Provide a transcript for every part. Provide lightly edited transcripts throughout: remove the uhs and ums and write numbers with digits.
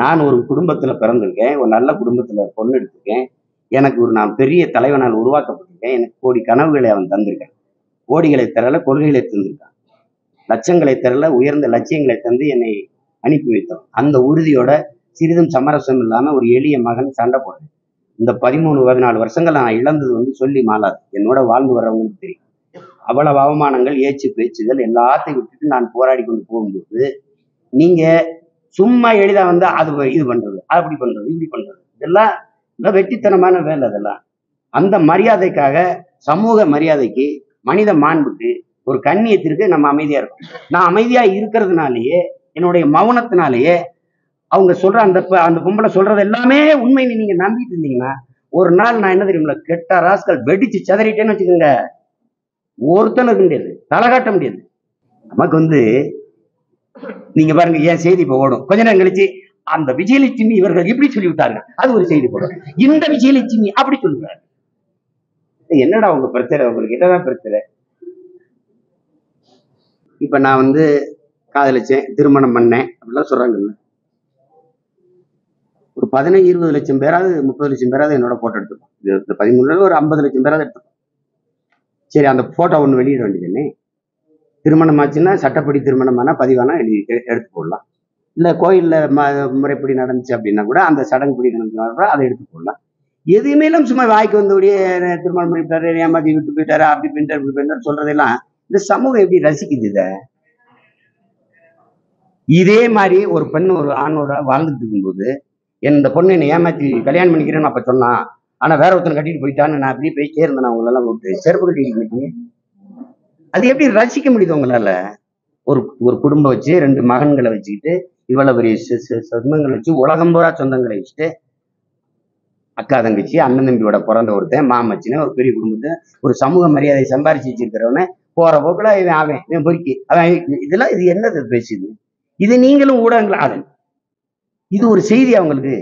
நான் ஒரு குடும்பத்தில் பிறந்திருக்கேன், ஒரு நல்ல குடும்பத்தில் பொண்ணு எடுத்திருக்கேன், எனக்கு ஒரு நான் பெரிய தலைவனால் உருவாக்கப்பட்டிருக்கேன், எனக்கு கோடி கனவுகளை அவன் தந்திருக்கான், கோடிகளை தரல கொள்கைகளை தந்திருக்கான், லட்சங்களை தரல உயர்ந்த லட்சியங்களை தந்து என்னை அனுப்பி வைத்தான். அந்த உறுதியோட சிறிதும் சமரசம் இல்லாமல் ஒரு எளிய மகன் சண்டை போடுறேன். இந்த 13-14 வருஷங்கள் நான் இழந்தது வந்து சொல்லி மாளாது, என்னோட வாழ்ந்து வர்றவங்களுக்கு தெரியும். அவ்வளவு அவமானங்கள், ஏச்சு பேச்சுகள் எல்லாத்தையும் விட்டுட்டு நான் போராடி கொண்டு போகும்போது நீங்கள் சும்மா எளிதாக வந்து அது இது பண்ணுறது, அப்படி பண்ணுறது, இப்படி பண்ணுறது, இதெல்லாம் இல்லை வெற்றித்தனமான வேலை. அதெல்லாம் அந்த மரியாதைக்காக, சமூக மரியாதைக்கு, மனித மாண்புக்கு, ஒரு கண்ணியத்திற்கு நம்ம அமைதியாக இருக்கோம். நான் அமைதியாக இருக்கிறதுனாலேயே, என்னுடைய மௌனத்தினாலேயே, அவங்க சொல்கிற அந்த பொம்பளை சொல்கிறது எல்லாமே உண்மைன்னு நீங்கள் நம்பிட்டு இருந்தீங்கன்னா, ஒரு நாள் நான் என்ன தெரியுங்களா, கெட்ட ராஸ்கள் வெடிச்சு சிதறிட்டேன்னு வச்சுக்கோங்க, ஒருத்தனுக்கு முடியாது, தலை காட்ட முடியாது. நமக்கு வந்து நீங்க பாருங்க, ஏன் செய்தி இப்போ ஓடும், கொஞ்ச நேரம் கழிச்சு அந்த விஜயலட்சுமி இவர்கள் இப்படி சொல்லிவிட்டாங்க, அது ஒரு செய்தி போடும், இந்த விஜயலட்சுமி அப்படி சொல்லுறாங்க. என்னடா உங்க பிரச்சனை, உங்களுக்கு என்னதான் பிரச்சனை? இப்ப நான் வந்து காதலிச்சேன், திருமணம் பண்ணேன் அப்படிலாம் சொல்றாங்கல்ல, ஒரு 15-20 லட்சம் பேராது, 30 லட்சம் பேராது என்னோட போட்டோ எடுத்துப்போம், 13 ஒரு 50 லட்சம் பேராது எடுத்துப்போம். சரி, அந்த போட்டோ ஒன்று வெளியிட வேண்டியதுன்னு, திருமணம் ஆச்சுன்னா சட்டப்படி திருமணமானா பதிவானா எடுத்து போடலாம், இல்லை கோயிலில் முறைப்படி நடந்துச்சு அப்படின்னா கூட அந்த சடங்குப்படி நடந்துச்சுன்னா அதை எடுத்து போடலாம். எதுவுமே இல்லாமல் சும்மா வாய்க்கு வந்தபடியே திருமணம் பண்ணிவிட்டாரு, ஏமாத்தி விட்டு போயிட்டாரு, அப்படி பின்னர் இப்படி பின்னர் சொல்றதெல்லாம் இந்த சமூகம் எப்படி ரசிக்குது? இதை இதே மாதிரி ஒரு பெண் ஒரு ஆணோட வாழ்ந்துட்டு இருக்கும்போது, இந்த பொண்ணு என்னை ஏமாத்தி கல்யாணம் பண்ணிக்கிறேன்னு அப்போ சொன்னான், ஆனால் வேற ஒருத்தனை கட்டிட்டு போயிட்டான்னு நான் அப்படியே போய் சேர்ந்தேன், அவங்களெல்லாம் விட்டு செருப்பு கட்டிட்டு. அது எப்படி ரசிக்க முடியுது உங்களால? ஒரு ஒரு குடும்பம் வச்சு, 2 மகன்களை வச்சுக்கிட்டு, இவ்வளவு பெரிய சொந்தங்களை வச்சு, உலகம் போரா சொந்தங்களை வச்சுட்டு, அக்கா தங்கச்சி அண்ணன் தம்பியோட பிறந்த ஒருத்தன் மாமச்சின்னு ஒரு பெரிய குடும்பத்தை, ஒரு சமூக மரியாதை சம்பாரிச்சு வச்சிருக்கிறவன போற போக்குல இவன் அவன் இவன் பொறுக்கி அவன் இதெல்லாம் இது என்னது பேசுது? இது நீங்களும் ஊடகங்கள் ஆளு, இது ஒரு செய்தி அவங்களுக்கு,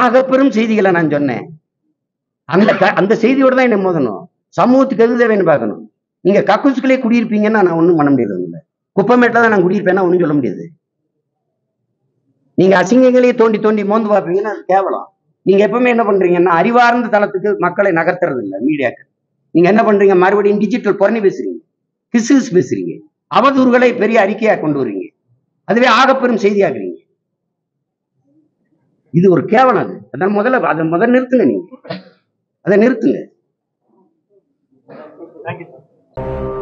ஆக பெரும் செய்திகளை நான் சொன்னேன். அந்த அந்த செய்தியோட தான் என்ன மோதணும், சமூகத்துக்கு எதுதான் வேணும் பார்க்கணும். நீங்க கக்கூசுக்களே குடியிருப்பீங்கன்னா நான் ஒன்றும் பண்ண முடியாது, இல்லை குப்பமேட்டில் தான் நான் குடியிருப்பேன்னா ஒன்றும் சொல்ல முடியாது. நீங்க அசிங்கங்களையே தோண்டி தோண்டி மோந்து பார்ப்பீங்கன்னா அது கேவலம். நீங்க எப்பவுமே என்ன பண்றீங்கன்னா, அறிவார்ந்த தளத்துக்கு மக்களை நகர்த்துறது இல்லை மீடியாக்கள். நீங்க என்ன பண்றீங்க, மறுபடியும் டிஜிட்டல் பொறணி பேசுறீங்க, கிசுகிசு பேசுறீங்க, அவதூறுகளை பெரிய அறிக்கையா கொண்டு வரீங்க, அதுவே ஆகப்பெரும் செய்தியாக்குறீங்க. இது ஒரு கேவலம். அது அதான் முதல்ல அதை முதல் நிறுத்துங்க, நீங்க அதை நிறுத்துங்க. Thank you.